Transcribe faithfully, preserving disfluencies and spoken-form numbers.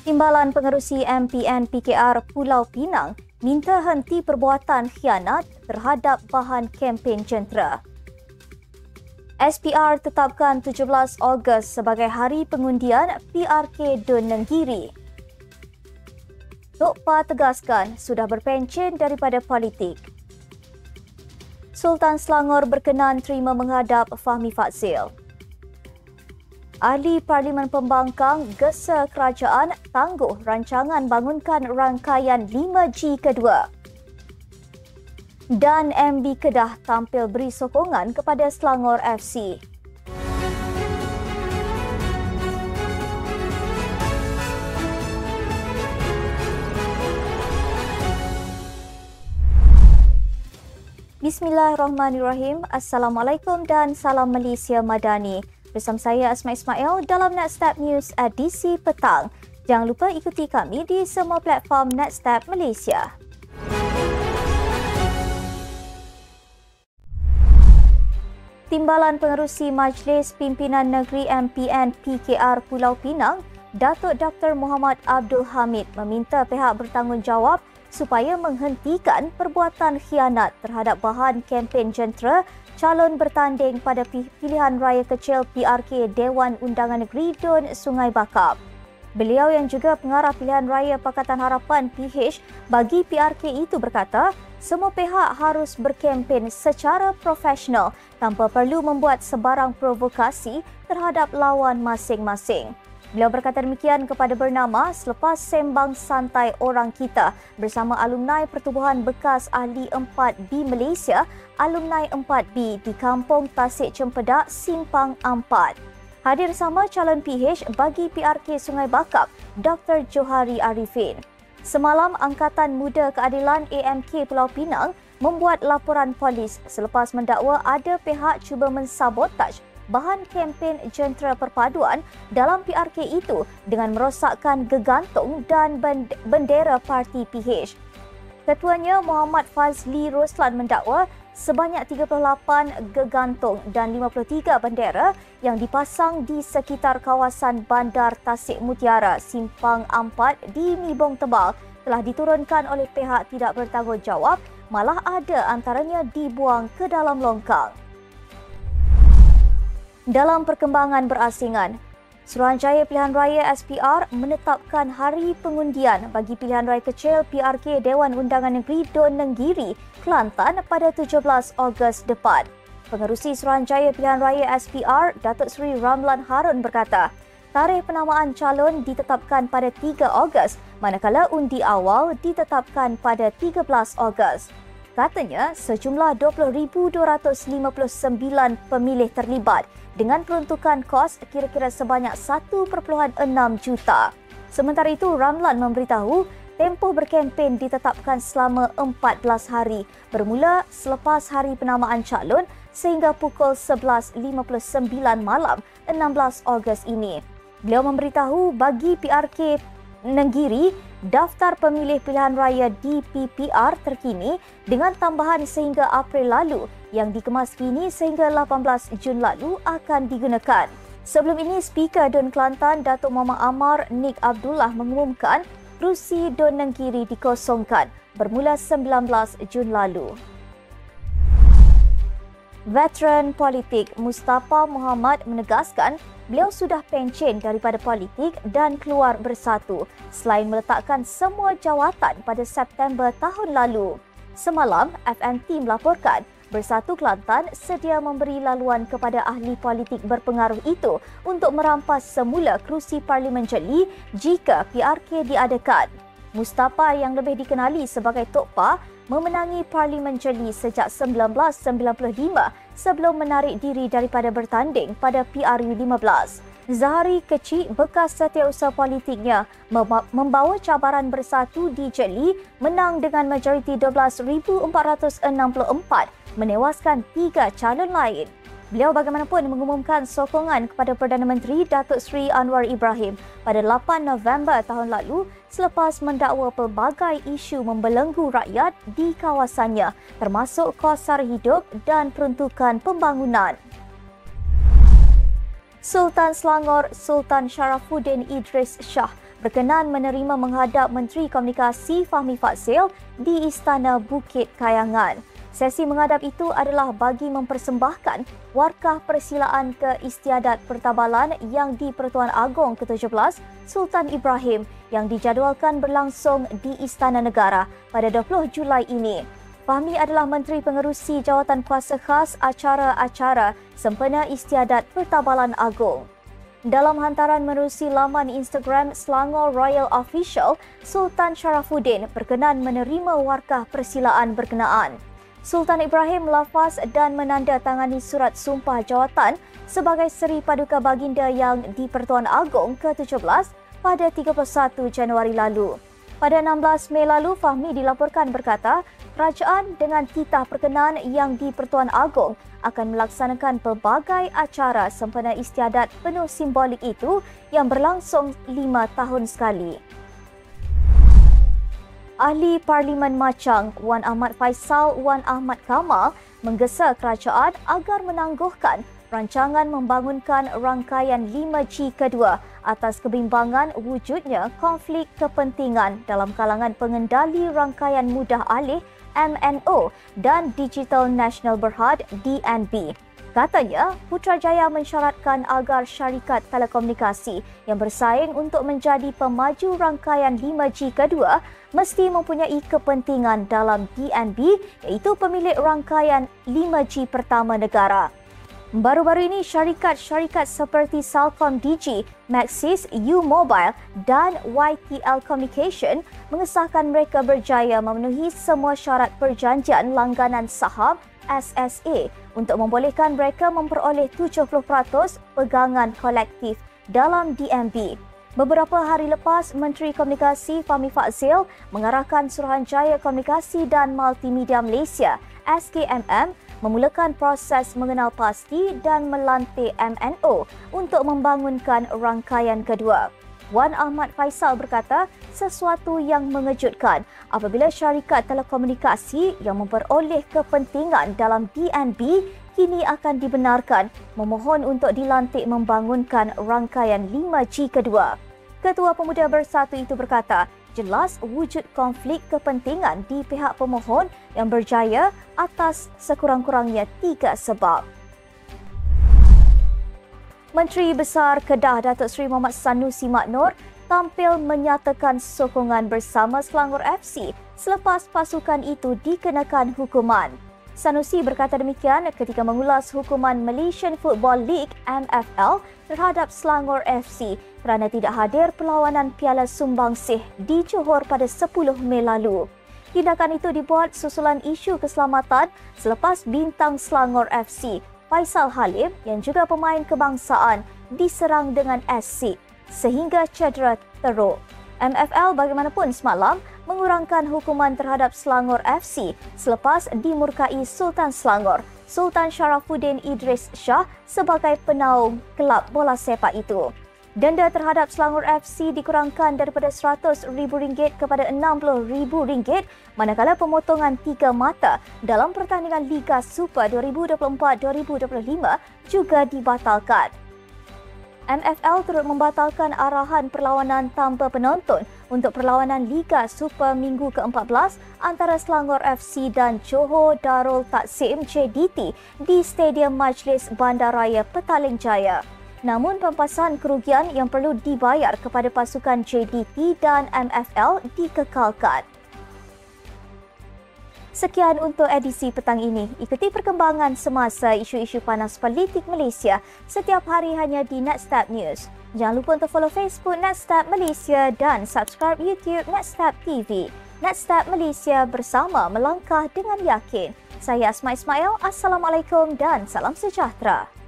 Timbalan Pengerusi M P N P K R Pulau Pinang minta henti perbuatan khianat terhadap bahan kempen jentera. S P R tetapkan tujuh belas Ogos sebagai Hari Pengundian P R K Dun Nenggiri. Tok Pa tegaskan sudah berpencen daripada politik. Sultan Selangor berkenan terima menghadap Fahmi Fadzil. Ahli Parlimen Pembangkang gesa kerajaan tangguh rancangan bangunkan rangkaian lima G kedua. Dan M B Kedah tampil beri sokongan kepada Selangor F C. Bismillahirrahmanirrahim. Assalamualaikum dan salam Malaysia Madani. Bersama saya Asma Ismail dalam Next Step News edisi petang. Jangan lupa ikuti kami di semua platform Next Step Malaysia. Timbalan Pengerusi Majlis Pimpinan Negeri M P N P K R Pulau Pinang, Datuk Doktor Muhammad Abdul Hamid meminta pihak bertanggungjawab supaya menghentikan perbuatan khianat terhadap bahan kempen jentera calon bertanding pada pilihan raya kecil P R K Dewan Undangan Negeri Dun Sungai Bakap. Beliau yang juga pengarah pilihan raya Pakatan Harapan P H bagi P R K itu berkata, semua pihak harus berkempen secara profesional tanpa perlu membuat sebarang provokasi terhadap lawan masing-masing. Beliau berkata demikian kepada Bernama selepas sembang santai Orang Kita bersama alumni Pertubuhan Bekas Ahli empat B Malaysia, alumni empat B di Kampung Tasik Cempedak, Simpang Ampat. Hadir sama calon P H bagi P R K Sungai Bakap, Doktor Johari Arifin. Semalam, Angkatan Muda Keadilan A M K Pulau Pinang membuat laporan polis selepas mendakwa ada pihak cuba mensabotaj bahan kempen jentera perpaduan dalam P R K itu dengan merosakkan gegantung dan bendera parti P H. Ketuanya Muhammad Fazli Roslan mendakwa sebanyak tiga puluh lapan gegantung dan lima puluh tiga bendera yang dipasang di sekitar kawasan Bandar Tasik Mutiara, Simpang Ampat di Nibong Tebal telah diturunkan oleh pihak tidak bertanggungjawab, malah ada antaranya dibuang ke dalam longkang. Dalam perkembangan berasingan, Suruhanjaya Pilihan Raya S P R menetapkan hari pengundian bagi pilihan raya kecil P R K Dewan Undangan Negeri Dun Nenggiri, Kelantan pada tujuh belas Ogos depan. Pengerusi Suruhanjaya Pilihan Raya S P R, Datuk Seri Ramlan Harun berkata, tarikh penamaan calon ditetapkan pada tiga Ogos, manakala undi awal ditetapkan pada tiga belas Ogos. Katanya, sejumlah dua puluh ribu dua ratus lima puluh sembilan pemilih terlibat dengan peruntukan kos kira-kira sebanyak satu perpuluhan enam juta. Sementara itu, Ramlan memberitahu tempoh berkempen ditetapkan selama empat belas hari bermula selepas hari penamaan calon sehingga pukul sebelas lima puluh sembilan malam enam belas Ogos ini. Beliau memberitahu bagi P R K Nenggiri, daftar pemilih pilihan raya D P P R terkini dengan tambahan sehingga April lalu yang dikemas kini sehingga lapan belas Jun lalu akan digunakan. Sebelum ini, Speaker Dun Kelantan Datuk Mama Amar Nick Abdullah mengumumkan kerusi Dun Nenggiri dikosongkan bermula sembilan belas Jun lalu. Veteran politik Mustapa Mohamed menegaskan beliau sudah pencen daripada politik dan keluar Bersatu selain meletakkan semua jawatan pada September tahun lalu. Semalam, F M T melaporkan Bersatu Kelantan sedia memberi laluan kepada ahli politik berpengaruh itu untuk merampas semula kerusi Parlimen Jeli jika P R K diadakan. Mustapa yang lebih dikenali sebagai Tok Pa memenangi Parlimen Jeli sejak seribu sembilan ratus sembilan puluh lima sebelum menarik diri daripada bertanding pada P R U lima belas. Zahari Kecik, bekas setiausaha politiknya, membawa cabaran Bersatu di Jeli menang dengan majoriti dua belas ribu empat ratus enam puluh empat menewaskan tiga calon lain. Beliau bagaimanapun mengumumkan sokongan kepada Perdana Menteri Datuk Seri Anwar Ibrahim pada lapan November tahun lalu selepas mendakwa pelbagai isu membelenggu rakyat di kawasannya termasuk kos sara hidup dan peruntukan pembangunan. Sultan Selangor Sultan Sharafuddin Idris Shah berkenan menerima menghadap Menteri Komunikasi Fahmi Fadzil di Istana Bukit Kayangan. Sesi menghadap itu adalah bagi mempersembahkan warkah persilaan keistiadat pertabalan yang di-Pertuan Agong ke tujuh belas Sultan Ibrahim yang dijadualkan berlangsung di Istana Negara pada dua puluh Julai ini. Fahmi adalah Menteri Pengerusi Jawatan Kuasa Khas Acara-Acara sempena Istiadat Pertabalan Agong. Dalam hantaran menerusi laman Instagram Selangor Royal Official, Sultan Sharafuddin berkenan menerima warkah persilaan berkenaan. Sultan Ibrahim lafaz dan menandatangani surat sumpah jawatan sebagai Seri Paduka Baginda yang di-Pertuan Agong ke tujuh belas pada tiga puluh satu Januari lalu. Pada enam belas Mei lalu, Fahmi dilaporkan berkata, kerajaan dengan titah berkenan yang di-Pertuan Agong akan melaksanakan pelbagai acara sempena istiadat penuh simbolik itu yang berlangsung lima tahun sekali. Ahli Parlimen Machang Wan Ahmad Faisal Wan Ahmad Kamal menggesa kerajaan agar menangguhkan rancangan membangunkan rangkaian lima G kedua atas kebimbangan wujudnya konflik kepentingan dalam kalangan pengendali rangkaian mudah alih M N O dan Digital National Berhad D N B. Katanya, Putrajaya mensyaratkan agar syarikat telekomunikasi yang bersaing untuk menjadi pemaju rangkaian lima G kedua mesti mempunyai kepentingan dalam D N B iaitu pemilik rangkaian lima G pertama negara. Baru-baru ini, syarikat-syarikat seperti SalcomDigi, Maxis, U-Mobile dan Y T L Communication mengesahkan mereka berjaya memenuhi semua syarat perjanjian langganan saham S S A untuk membolehkan mereka memperoleh tujuh puluh peratus pegangan kolektif dalam D N B. Beberapa hari lepas, Menteri Komunikasi Fahmi Fadzil mengarahkan Suruhanjaya Komunikasi dan Multimedia Malaysia S K M M memulakan proses mengenal pasti dan melantik M N O untuk membangunkan rangkaian kedua. Wan Ahmad Faisal berkata, sesuatu yang mengejutkan apabila syarikat telekomunikasi yang memperoleh kepentingan dalam D N B kini akan dibenarkan memohon untuk dilantik membangunkan rangkaian lima G kedua. Ketua Pemuda Bersatu itu berkata, jelas wujud konflik kepentingan di pihak pemohon yang berjaya atas sekurang-kurangnya tiga sebab. Menteri Besar Kedah Datuk Seri Mohamad Sanusi Mak Noor tampil menyatakan sokongan bersama Selangor F C selepas pasukan itu dikenakan hukuman. Sanusi berkata demikian ketika mengulas hukuman Malaysian Football League M F L terhadap Selangor F C kerana tidak hadir perlawanan Piala Sumbangsih di Johor pada sepuluh Mei lalu. Tindakan itu dibuat susulan isu keselamatan selepas bintang Selangor F C, Faisal Halim yang juga pemain kebangsaan diserang dengan asik sehingga cedera teruk. M F L bagaimanapun semalam mengurangkan hukuman terhadap Selangor F C selepas dimurkai Sultan Selangor, Sultan Sharafuddin Idris Shah sebagai penaung kelab bola sepak itu. Denda terhadap Selangor F C dikurangkan daripada seratus ribu ringgit kepada enam puluh ribu ringgit manakala pemotongan tiga mata dalam pertandingan Liga Super dua ribu dua puluh empat dua ribu dua puluh lima juga dibatalkan. M F L turut membatalkan arahan perlawanan tanpa penonton untuk perlawanan Liga Super minggu ke empat belas antara Selangor F C dan Johor Darul Taksim J D T di Stadium Majlis Bandaraya Petaling Jaya. Namun, pampasan kerugian yang perlu dibayar kepada pasukan J D T dan M F L dikekalkan. Sekian untuk edisi petang ini. Ikuti perkembangan semasa isu-isu panas politik Malaysia setiap hari hanya di Next Step News. Jangan lupa untuk follow Facebook Next Step Malaysia dan subscribe YouTube Next Step T V. Next Step Malaysia bersama melangkah dengan yakin. Saya Asma Ismail. Assalamualaikum dan salam sejahtera.